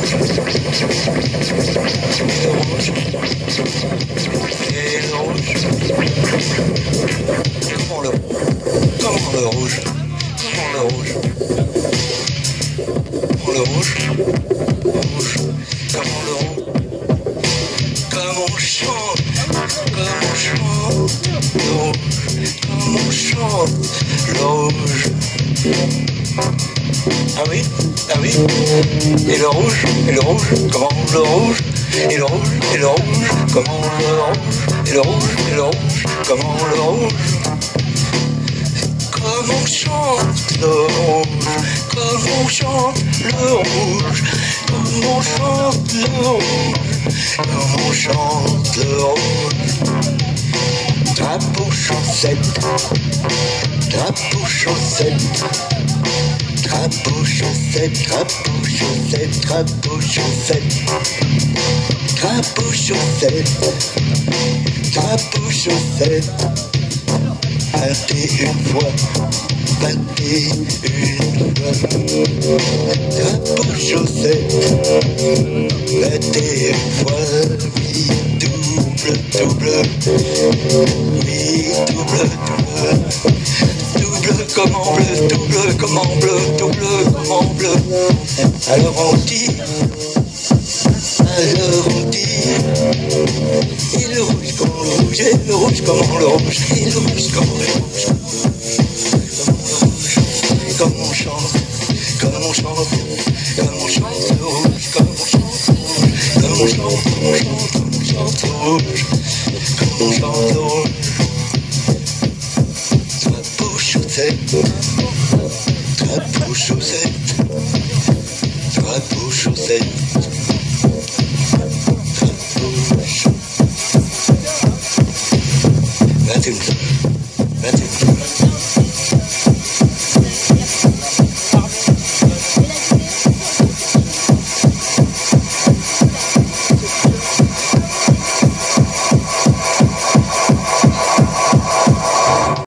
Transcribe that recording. Et le rouge. Dans le rouge. Dans le rouge. Dans le rouge. Dans le rouge. Rouge. Dans le rouge. Comme on chante. Comme on chante. Rouge. Comme on chante. Le rouge. Ah oui, ah oui. Et le rouge, comment le rouge. Et le rouge, et le rouge, comment le rouge. Et le rouge, et le rouge, comment le rouge. Comme on chante le rouge, comme on chante le rouge, comme on chante le rouge, comme on chante le rouge. Drapeau chaussette, drapeau chaussette. Drapeau chaussette, drapeau chaussette, drapeau chaussette. Drapeau chaussette, drapeau chaussette. Battez une fois, battez une fois. Drapeau chaussette, battez une fois. Oui, double, double. Oui, double, double. Comment bleu, double, comment bleu, double, comment bleu. Alors on dit, et le rouge comment le rouge, et le rouge comment le rouge, et le rouge comment le rouge. Comme on chante, comme on chante, comme on chante le rouge, comme on chante le rouge, comme on chante le rouge, comme on chante le rouge. Drapeau chaussette, drapeau chaussette, drapeau chaussette.